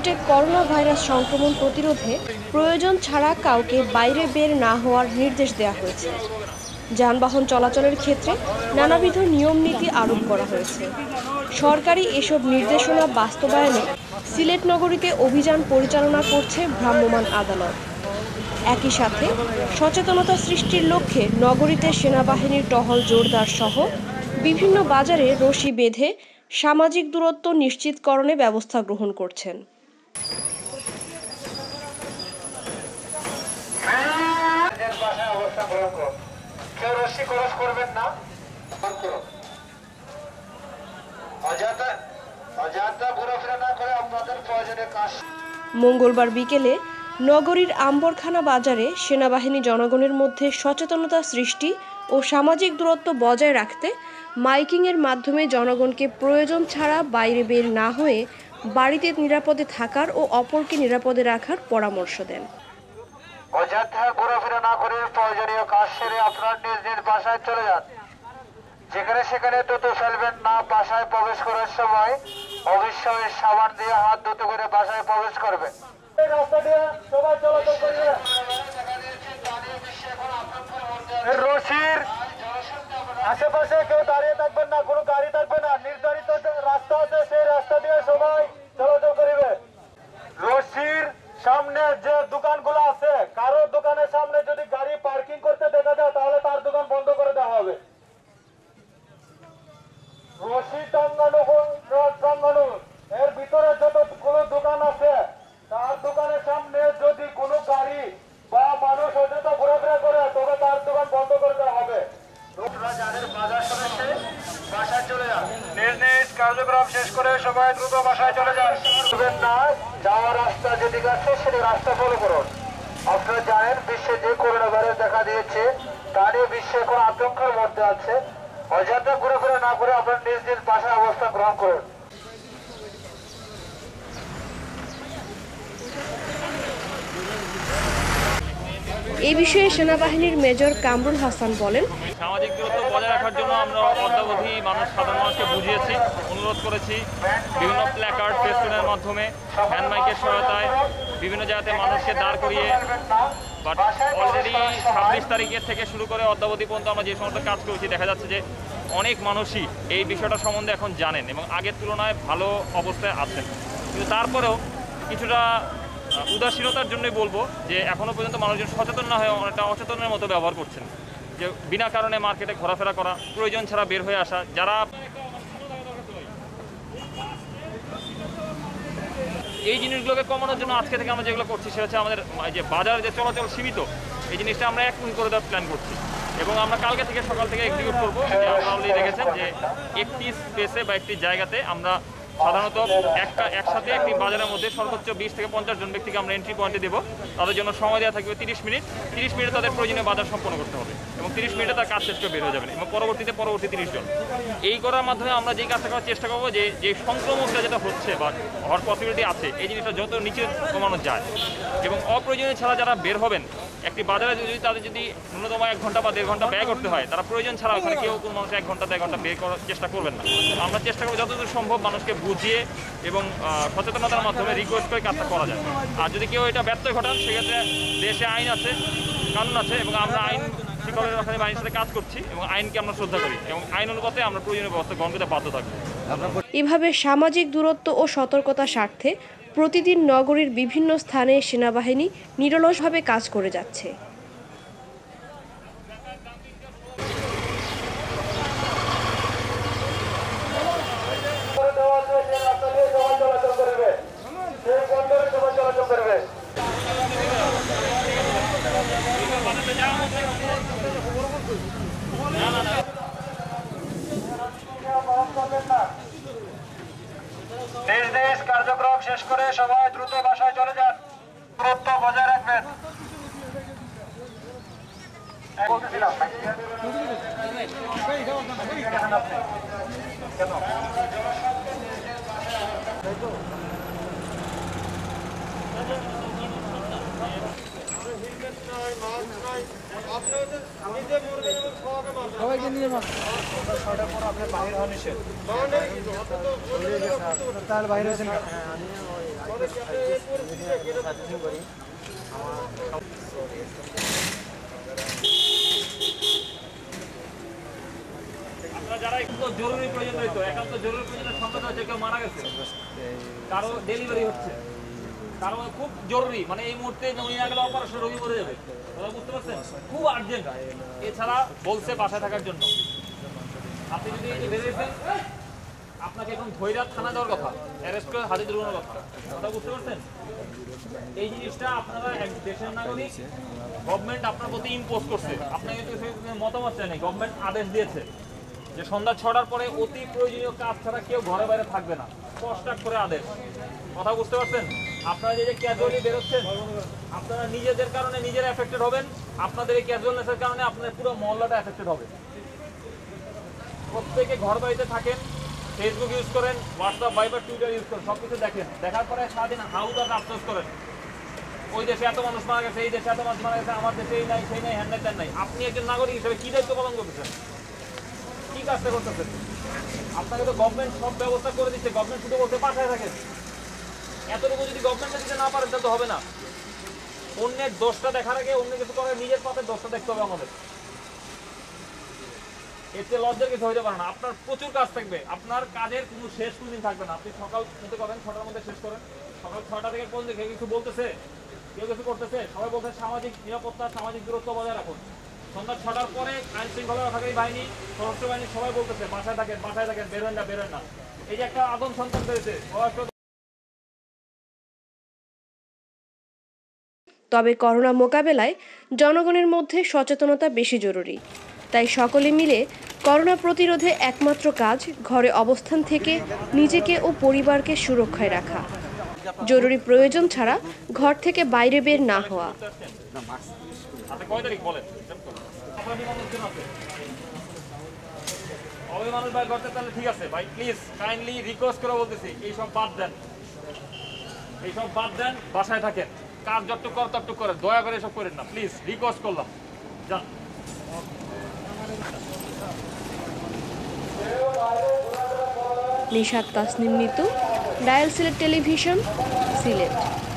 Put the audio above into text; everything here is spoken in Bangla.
সিলেটে করোনা ভাইরাস সংক্রমণ প্রতিরোধে প্রয়োজন ছাড়া কাউকে বাইরে বের না হওয়ার নির্দেশ দেওয়া হয়েছে। যানবাহন চলাচলের ক্ষেত্রে নানাবিধ নিয়ম নীতি আরোপ করা হয়েছে। সরকারি এসব নির্দেশনা বাস্তবায়নে সিলেট নগরীতে অভিযান পরিচালনা করছে ভ্রাম্যমাণ আদালত। একই সাথে সচেতনতা সৃষ্টির লক্ষ্যে নগরীতে সেনাবাহিনীর টহল জোরদার সহ বিভিন্ন বাজারে রশি বেঁধে সামাজিক দূরত্ব নিশ্চিতকরণে ব্যবস্থা গ্রহণ করছেন। মঙ্গলবার বিকেলে নগরীর আম্বরখানা বাজারে সেনাবাহিনী জনগণের মধ্যে সচেতনতা সৃষ্টি ও সামাজিক দূরত্ব বজায় রাখতে মাইকিংয়ের মাধ্যমে জনগণকে প্রয়োজন ছাড়া বাইরে বের না হয়ে বাড়িতে নিরাপদে থাকার ও অপরকে নিরাপদে রাখার পরামর্শ দেন। অযথা ঘোরাফেরা না করে প্রয়োজনীয় কাজ সেরে আপনার নিজ নিজ বাসায় চলে যান। যেখানে সেখানে থুতু ফেলবেন না। বাসায় প্রবেশ করার সময় অবশ্যই সাবান দিয়ে হাত ধুতে করে বাসায় প্রবেশ করবেন। রশির আশেপাশে কেউ দাঁড়িয়ে থাকবেন না, কোনো গাড়ি থাকবে না। নির্ধারিত রাস্তা আছে, সেই রাস্তা দিয়ে সবাই চলাচল করবে। রশির সামনে যে দোকানগুলো আছে, কারো দোকানের সামনে যদি গাড়ি পার্কিং করতে দেখা যায় তাহলে তার দোকান বন্ধ করে দেওয়া হবে। রশি টাঙ্গানো টাঙ্গানো এর ভিতরে যতগুলো দোকান আছে তার দোকানের সামনে যদি কোনো গাড়ি বা মানুষ অযথা ঘোরাফেরা করে তবে তার দোকান বন্ধ করে দেওয়া হবে। লোকরা যাদের বাজার করেছে বাসায় চলে যান। নিজ নিজ কার্যক্রম শেষ করে সবাই দ্রুত বাসায় চলে যান। না যাওয়ার রাস্তা যেদিকে আছে সেটি রাস্তা ফলো করুন। আপনারা জানেন বিশ্বে যে করোনা ভাইরাস দেখা দিয়েছে তা নিয়ে বিশ্বে এখন আতঙ্কের মধ্যে আছে। অযথা ঘোরাফেরা না করে আপনার নিজ নিজ বাসায় অবস্থান গ্রহণ করুন। এই বিষয়ে সেনাবাহিনীর মেজর কামরুল হাসান বলেন, সামাজিক দূরত্ব বজায় রাখার জন্য আমরা অদ্যাবধি সাধারণ মানুষকে বুঝিয়েছি, অনুরোধ করেছি। বিভিন্ন প্ল্যাকার্ড, ফেস্টুনের মাধ্যমে, হ্যান্ড মাইকের সহায়তায় বিভিন্ন জায়গাতে মানুষকে দাঁড় করিয়ে, বাট অলরেডি 26 তারিখের থেকে শুরু করে অদ্যাবধি পর্যন্ত আমরা যে সমস্ত কাজ করেছি দেখা যাচ্ছে যে অনেক মানুষই এই বিষয়টা সম্বন্ধে এখন জানেন এবং আগের তুলনায় ভালো অবস্থায় আছেন। কিন্তু তারপরেও কিছুটা উদাসীনতার জন্যই বলবো যে এখনও পর্যন্ত মানুষজন সচেতন না হয়ে অনেকটা অচেতনের মতো ব্যবহার করছেন, যে বিনা কারণে মার্কেটে ঘোরাফেরা করা, প্রয়োজন ছাড়া বের হয়ে আসা। যারা এই জিনিসগুলোকে কমানোর জন্য আজকে থেকে আমরা যেগুলো করছি সেটা হচ্ছে আমাদের যে বাজার যে চলাচল সীমিত, এই জিনিসটা আমরা 1 মিনিট করে দেওয়ার প্ল্যান করছি এবং আমরা কালকে থেকে সকাল থেকে এক্সিকিউট করবো। আপনারা অলরেডি দেখেছেন যে একটি স্পেসে বা একটি জায়গাতে আমরা সাধারণত একসাথে একটি বাজারের মধ্যে সর্বোচ্চ 20 থেকে 50 জন ব্যক্তিকে আমরা এন্ট্রি পয়েন্টে দেবো। তাদের জন্য সময় দেওয়া থাকবে 30 মিনিট। 30 মিনিটে তাদের প্রয়োজনীয় বাজার সম্পন্ন করতে হবে এবং 30 মিনিটে তার কাজ শেষ করে বের হয়ে যাবেন এবং পরবর্তী 30 জন। এই করার মাধ্যমে আমরা যেই কাজটা করার চেষ্টা করবো যে সংক্রমণটা যেটা হচ্ছে বা হওয়ার পসিবিলিটি আছে এই জিনিসটা যত নিচে কমানো যায়। এবং অপ্রয়োজনীয় ছাড়া যারা বের হবেন, একটি বাজারে যদি তাদের যদি ন্যূনতম 1 ঘন্টা বা 1.5 ঘন্টা ব্যয় করতে হয়, তারা প্রয়োজন ছাড়া ওখানে কেউ কোনো মানুষ 1 ঘন্টা 1.5 ঘন্টা ব্যয় করার চেষ্টা করবেন না। আমরা চেষ্টা করবো যতদূর সম্ভব মানুষকে বুঝিয়ে এবং সচেতনতার মাধ্যমে রিকোয়েস্ট করে কাজটা করা যায়। আর যদি কেউ এটা ব্যর্থ ঘটান সেক্ষেত্রে দেশে আইন আছে, কানুন আছে এবং আমরা আইন শিক্ষকের ওখানে আইনের সাথে কাজ করছি এবং আইনকে আমরা শ্রদ্ধা করি এবং আইন অনুপাতে আমরা প্রয়োজনীয় ব্যবস্থা গ্রহণ করতে বাধ্য থাকবো। এভাবে সামাজিক দূরত্ব ও সতর্কতার স্বার্থে প্রতিদিন নগরীর বিভিন্ন স্থানে সেনাবাহিনী নিরলসভাবে কাজ করে যাচ্ছে। কার্যক্রম শেষ করে সবাই দ্রুত বাসায় চলে যান। দূরত্ব বজায় রাখবেন। বাইরে হওয়া নিষেধ, তাহলে বাইরে হয়েছে না। থানা যাওয়ার কথা হাতে ধরানোর কথা বুঝতে পারছেন। এই জিনিসটা আপনারা এক দেশের নাগরিক, গভর্নমেন্ট আপনার প্রতি ইম্পোজ করছে, আপনাকে মতামত চাই নাই, গভর্নমেন্ট আদেশ দিয়েছে যে সন্ধ্যা ৬টার পরে অতি প্রয়োজনীয় কাজ ছাড়া কেউ ঘরে বাইরে থাকবে না, কষ্টক করে আদেশ। কথা বুঝতে পারছেন? আপনারা যে ক্যাজুয়ালি বেরোচ্ছেন, আপনারা নিজেদের কারণে নিজেরা এফেক্টেড হবেন, আপনাদের এই ক্যাজুয়ালনেসের কারণে আপনাদের পুরো মহল্লাটা এফেক্টেড হবে। প্রত্যেকে ঘর বাড়িতে থাকেন, ফেসবুক ইউজ করেন, হোয়াটসঅ্যাপ, ভাইবার, টুইটার ইউজ করেন, সব কিছু দেখেন, দেখার পরে সারাদিন হাউদার আফসোস করেন, ওই দেশে এত মানুষ মারা গেছে, এই দেশে এত মানুষ মারা গেছে, আমার দেশে এই নাই, সেই নাই, হ্যান্ড নাই, ত্যান নাই। আপনি একজন নাগরিক হিসেবে কী দায়িত্ব পালন করতেছেন? কী কাজটা করতেছেন? আপনাকে তো গভর্নমেন্ট সব ব্যবস্থা করে দিচ্ছে, গভর্নমেন্ট শুধু বলতে পাঠায় থাকেন। এতটুকু যদি গভর্নমেন্টে দিতে না পারেন তাহলে তো হবে না। অন্যের দোষটা দেখার আগে অন্য কিছু করে নিজের পাতে দোষটা দেখতে হবে আমাদের। এতে লজ্জার কিছু হইতে পারে না। আপনার প্রচুর কাজ থাকবে, আপনার কাজের কোনো শেষ কোনোদিন থাকবে না। আপনি সকাল মতো করেন, 6টার মধ্যে শেষ করেন, সকাল 6টা থেকে কোন দিকে কিছু বলতেছে, কেউ কিছু করতেছে, সবাই বলছে সামাজিক নিরাপত্তা, সামাজিক দূরত্ব বজায় রাখুন। সন্ধ্যা 6টার পরে আইন শৃঙ্খলা রক্ষাকারী বাহিনী, সশস্ত্র বাহিনী সবাই বলতেছে বাসায় থাকেন, বাসায় থাকেন, বেরোন না, বেরোন না। এই যে একটা আদম সন্তান রয়েছে। তবে করোনা মোকাবেলায় জনগণের মধ্যে সচেতনতা বেশি জরুরি। তাই সকলে মিলে করোনা প্রতিরোধে একমাত্র কাজ ঘরে অবস্থান থেকে নিজেকে ও পরিবারকে সুরক্ষায় রাখা, জরুরি প্রয়োজন ছাড়া ঘর থেকে বাইরে বের না হওয়া। এইসব বাদ দেন, বাসায় থাকেন, কাজ যতটুক করেন ততটুক করেন, দয়া করে এসব করেন না, প্লিজ রিকোয়েস্ট করলাম। যান নিশাত তাসনিম মিতু, ডায়াল সিলেট টেলিভিশন, সিলেট।